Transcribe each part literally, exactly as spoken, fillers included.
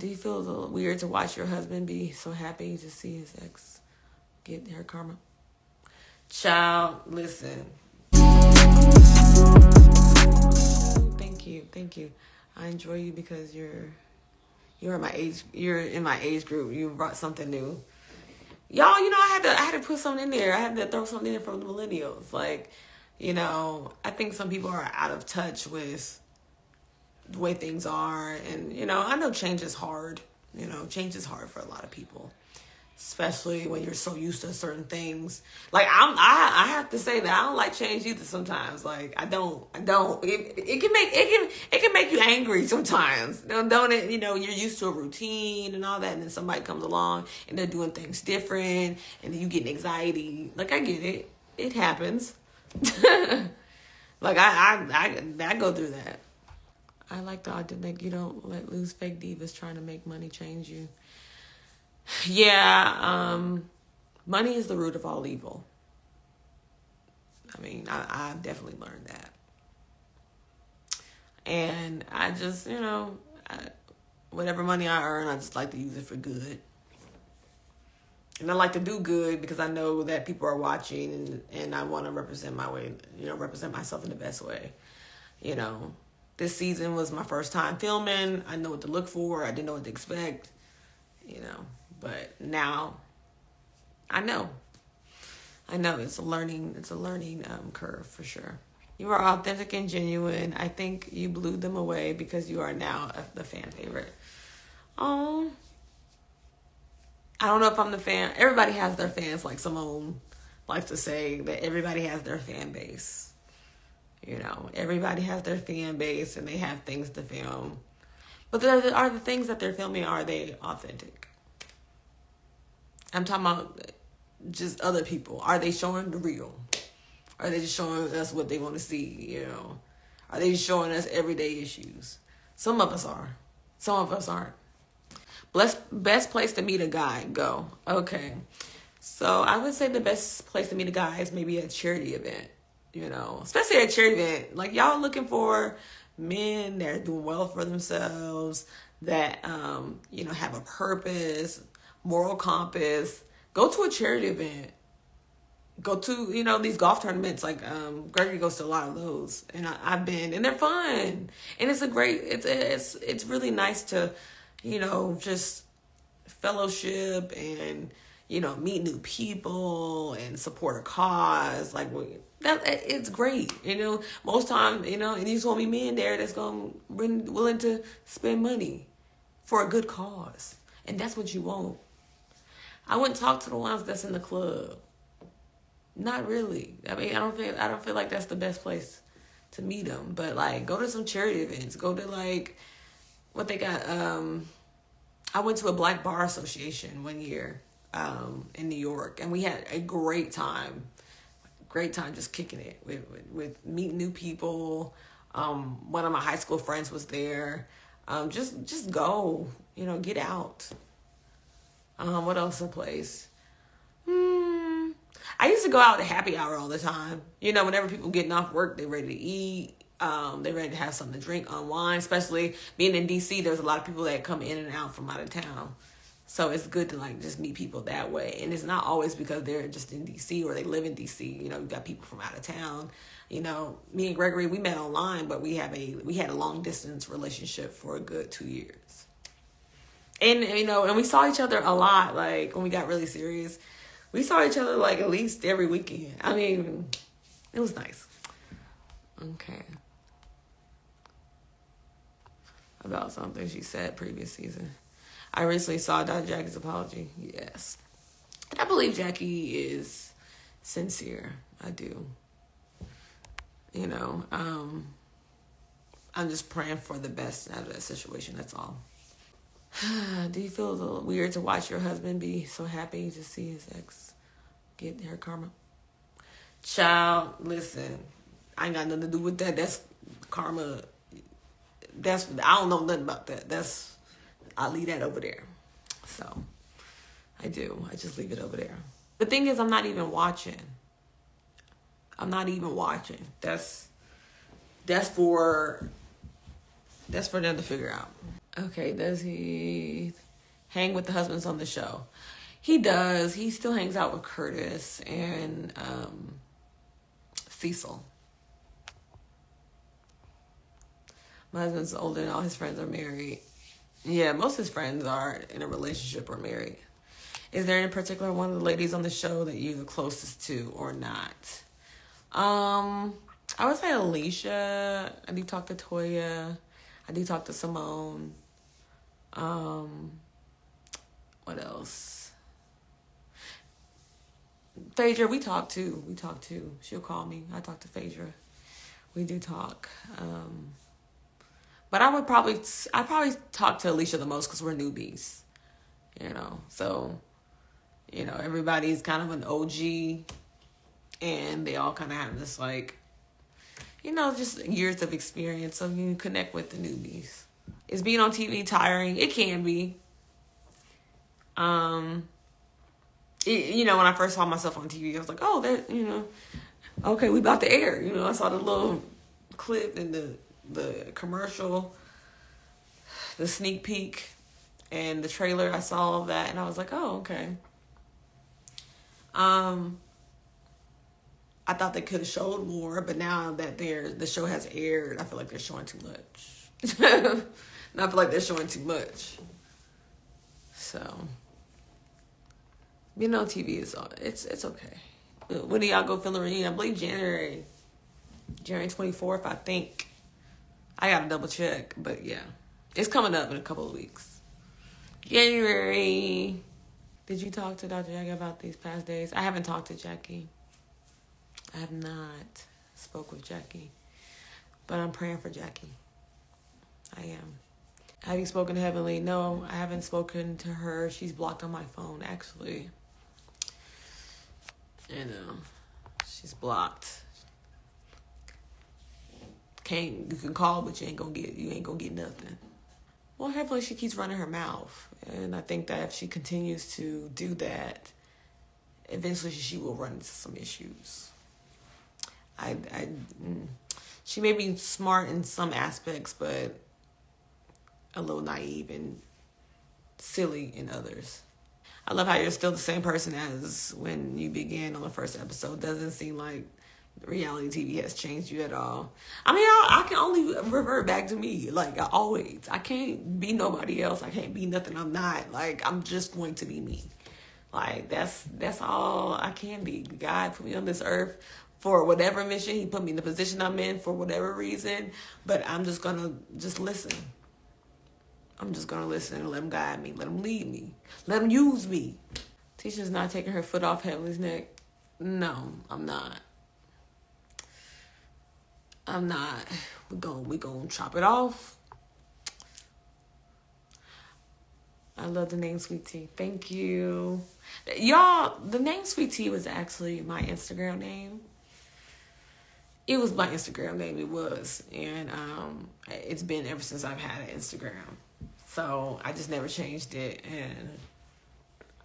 Do you feel a little weird to watch your husband be so happy to see his ex get her karma? Child, listen. Thank you, thank you. I enjoy you because you're you're my age. You're in my age group. You brought something new, y'all. You know, I had to I had to put something in there. I had to throw something in there from the millennials. Like, you know, I think some people are out of touch with the way things are, and you know, I know change is hard. You know, change is hard for a lot of people, especially when you're so used to certain things. Like I'm, I, I have to say that I don't like change either. Sometimes, like I don't, I don't. It, it can make it can it can make you angry sometimes. Don't, don't it? You know, you're used to a routine and all that, and then somebody comes along and they're doing things different, and then you get anxiety. Like I get it. It happens. Like I, I, I, I go through that. I like the idea that you don't let loose. Fake divas trying to make money change you. Yeah, um, money is the root of all evil. I mean, I, I've definitely learned that. And I just, you know, I, whatever money I earn, I just like to use it for good. And I like to do good because I know that people are watching, and, and I want to represent my way, you know, represent myself in the best way, you know. This season was my first time filming. I know what to look for. I didn't know what to expect, you know. But now, I know. I know it's a learning. It's a learning um, curve for sure. You are authentic and genuine. I think you blew them away because you are now a, the fan favorite. Um, I don't know if I'm the fan. Everybody has their fans, like Simone likes to say that everybody has their fan base. You know, everybody has their fan base and they have things to film. But there are the things that they're filming, are they authentic? I'm talking about just other people. Are they showing the real? Are they just showing us what they want to see, you know? Are they just showing us everyday issues? Some of us are. Some of us aren't. Best, best place to meet a guy, go. Okay. So I would say the best place to meet a guy is maybe at a charity event. You know, especially at a charity event, like y'all looking for men that are doing well for themselves, that, um, you know, have a purpose, moral compass. Go to a charity event. Go to, you know, these golf tournaments, like um, Gregory goes to a lot of those, and I, I've been, and they're fun. And it's a great, it's, it's, it's really nice to, you know, just fellowship and, you know, meet new people and support a cause. Like, that, it's great, you know. Most time, you know, and these gonna be men there that's gonna be willing to spend money for a good cause, and that's what you want. I wouldn't talk to the ones that's in the club. Not really. I mean, I don't think I don't feel like that's the best place to meet them. But like, go to some charity events. Go to like what they got. Um, I went to a Black Bar Association one year um, in New York, and we had a great time. Great time just kicking it with, with, with meeting new people. Um, one of my high school friends was there. Um, just just go, you know, get out. Um, what else in place? Hmm. I used to go out to happy hour all the time. You know, whenever people getting off work, they're ready to eat. Um, they're ready to have something to drink, unwind. Especially being in D C, there's a lot of people that come in and out from out of town. So it's good to like just meet people that way. And it's not always because they're just in D C or they live in D C. You know, you've got people from out of town. You know, me and Gregory, we met online, but we have a we had a long distance relationship for a good two years. And you know, and we saw each other a lot, like when we got really serious. We saw each other like at least every weekend. I mean, it was nice. Okay. About something she said previous season. I recently saw Doctor Jackie's apology. Yes. And I believe Jackie is sincere. I do. You know, um, I'm just praying for the best out of that situation. That's all. Do you feel a little weird to watch your husband be so happy to see his ex get her karma? Child, listen. I ain't got nothing to do with that. That's karma. That's, I don't know nothing about that. That's, I'll leave that over there. So I do. I just leave it over there. The thing is, I'm not even watching. I'm not even watching. That's that's for that's for them to figure out. Okay, does he hang with the husbands on the show? He does. He still hangs out with Curtis and um, Cecil. My husband's older and all his friends are married. Yeah, most of his friends are in a relationship or married. Is there any particular one of the ladies on the show that you're the closest to or not? Um, I would say Alicia. I do talk to Toya. I do talk to Simone. Um, what else? Phaedra, we talk too. We talk too. She'll call me. I talk to Phaedra. We do talk. Um, but I would probably, I probably talk to Alicia the most because we're newbies, you know. So, you know, everybody's kind of an O G, and they all kind of have this like, you know, just years of experience, so you can connect with the newbies. Is being on T V tiring? It can be. Um, it, you know, when I first saw myself on T V, I was like, oh, that, you know, okay, we about to air. You know, I saw the little clip and the, the commercial, the sneak peek, and the trailer. I saw all that, and I was like, oh, okay. Um... I thought they could have showed more, but now that they're, the show has aired, I feel like they're showing too much. And I feel like they're showing too much. So, you know, T V is all, it's it's okay. When do y'all go film the reunion? I believe January, January twenty-fourth, I think. I gotta double check, but yeah. It's coming up in a couple of weeks. January. Did you talk to Doctor Jackie about these past days? I haven't talked to Jackie. I have not spoke with Jackie, but I'm praying for Jackie. I am. Have you spoken to Heavenly? No, I haven't spoken to her. She's blocked on my phone, actually. You know, she's blocked. Can't, you can call, but you ain't gonna get, you ain't gonna get nothing. Well, Heavenly, she keeps running her mouth, and I think that if she continues to do that, eventually she will run into some issues. I, I, she may be smart in some aspects, but a little naive and silly in others. I love how you're still the same person as when you began on the first episode. Doesn't seem like reality T V has changed you at all. I mean, I, I can only revert back to me, like I always. I can't be nobody else. I can't be nothing I'm not. Like, I'm just going to be me. Like, that's, that's all I can be. God put me on this earth for whatever mission. He put me in the position I'm in for whatever reason. But I'm just going to just listen. I'm just going to listen and let him guide me. Let him lead me. Let him use me. Tisha's not taking her foot off Heavenly's neck. No, I'm not. I'm not. We're going we gonna chop it off. I love the name Sweet Tea. Thank you. Y'all, the name Sweet Tea was actually my Instagram name. It was my Instagram name, it was. And um, it's been ever since I've had an Instagram. So I just never changed it. And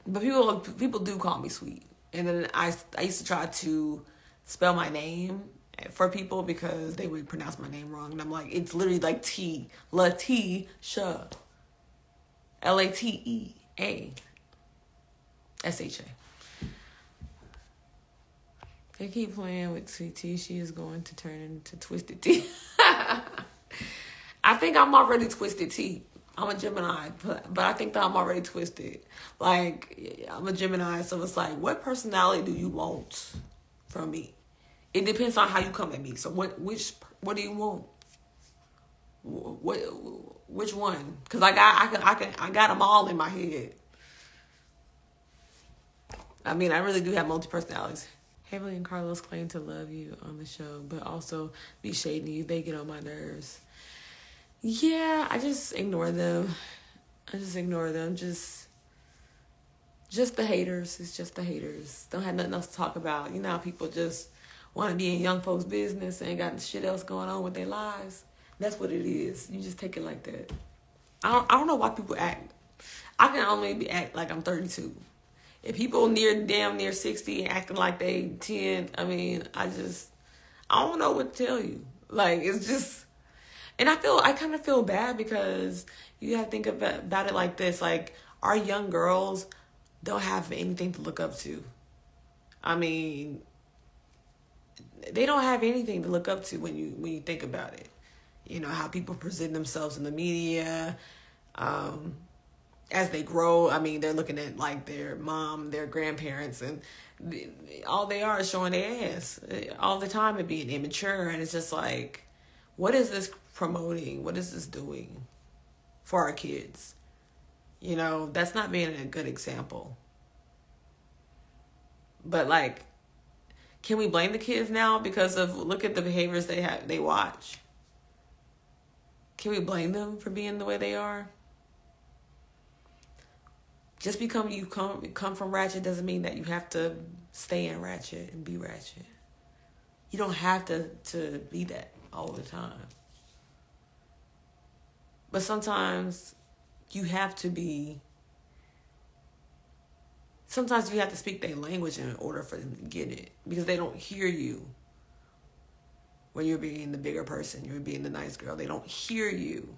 But people people do call me Sweet. And then I, I used to try to spell my name for people because they would pronounce my name wrong. And I'm like, it's literally like T, Latisha, L A T E A S H A. They keep playing with Sweet Tea. She is going to turn into Twisted Tea. I think I'm already Twisted Tea. I'm a Gemini, but, but I think that I'm already twisted. Like, I'm a Gemini, so it's like, what personality do you want from me? It depends on how you come at me. So what, which, what do you want? What, which one? Because I got, I can, I can, I got them all in my head. I mean, I really do have multi personalities. Heavenly and Carlos claim to love you on the show, but also be shading you. They get on my nerves. Yeah, I just ignore them. I just ignore them. Just, just the haters. It's just the haters. Don't have nothing else to talk about. You know how people just want to be in young folks' business and ain't got shit else going on with their lives. That's what it is. You just take it like that. I don't, I don't know why people act. I can only be act like I'm thirty-two. If people near damn near sixty acting like they ten, I mean, I just, I don't know what to tell you. Like, it's just, And I feel, I kind of feel bad because you have to think about it like this. Like, our young girls don't have anything to look up to. I mean, they don't have anything to look up to when you, when you think about it. You know, how people present themselves in the media. Um, as they grow, I mean, they're looking at like their mom, their grandparents, and all they are is showing their ass all the time and being immature. And it's just like, what is this promoting? What is this doing for our kids? You know, that's not being a good example. But like, can we blame the kids now because of, look at the behaviors they have, they watch? Can we blame them for being the way they are? Just because you come come from ratchet doesn't mean that you have to stay in ratchet and be ratchet. You don't have to, to be that all the time. But sometimes you have to be, sometimes you have to speak their language in order for them to get it, because they don't hear you when you're being the bigger person, you're being the nice girl. They don't hear you.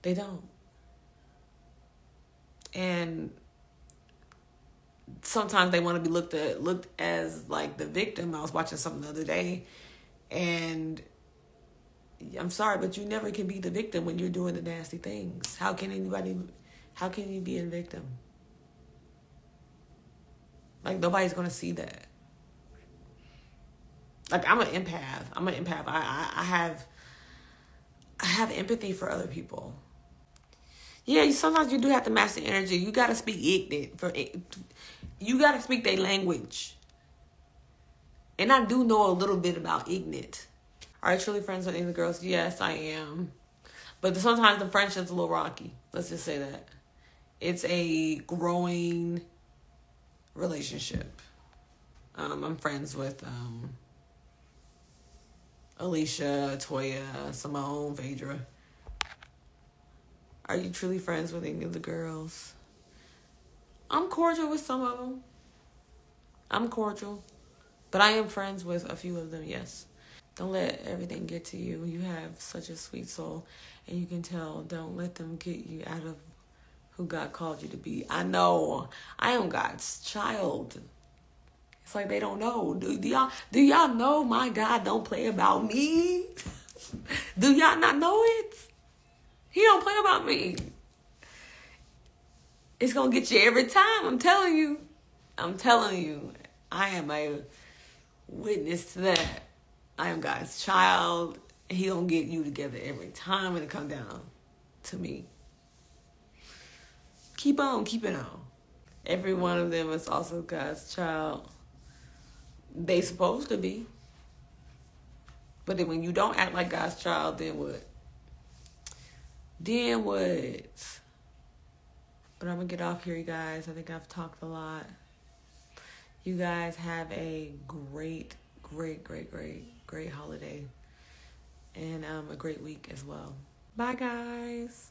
They don't. And sometimes they want to be looked at, looked as like the victim. I was watching something the other day, and I'm sorry, but you never can be the victim when you're doing the nasty things. How can anybody, how can you be a victim? Like, nobody's going to see that. Like, I'm an empath. I'm an empath. I, I, I have, I have empathy for other people. Yeah, sometimes you do have to match the energy. You gotta speak it for it. You gotta speak their language. And I do know a little bit about ignorant. Are you truly friends with any of the girls? Yes, I am. But sometimes the friendship's a little rocky. Let's just say that. It's a growing relationship. Um, I'm friends with um, Alicia, Toya, Simone, Phaedra. Are you truly friends with any of the girls? I'm cordial with some of them. I'm cordial. But I am friends with a few of them, yes. Don't let everything get to you. You have such a sweet soul. And you can tell, don't let them get you out of who God called you to be. I know. I am God's child. It's like they don't know. Do, do y'all do y'all know my God don't play about me? Do y'all not know it? He don't play about me. It's going to get you every time. I'm telling you. I'm telling you. I am a witness to that. I am God's child. He don't get you together every time when it comes down to me. Keep on keeping on. Every one of them is also God's child. They supposed to be. But then when you don't act like God's child, then what? Then what? But I'm gonna get off here, you guys. I think I've talked a lot. You guys have a great, great, great, great, great holiday. And um, a great week as well. Bye, guys.